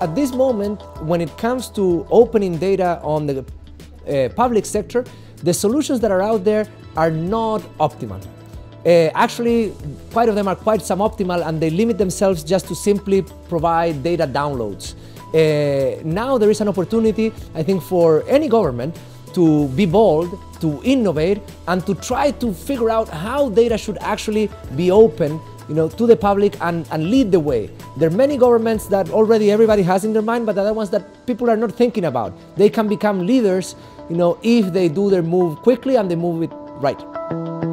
At this moment, when it comes to opening data on the public sector, the solutions that are out there are not optimal. Actually, quite of them are quite suboptimal, and they limit themselves just to simply provide data downloads. Now there is an opportunity, I think, for any government to be bold, to innovate, and to try to figure out how data should actually be open, you know, to the public and lead the way. There are many governments that already everybody has in their mind, but there are ones that people are not thinking about. They can become leaders, you know, if they do their move quickly and they move it right.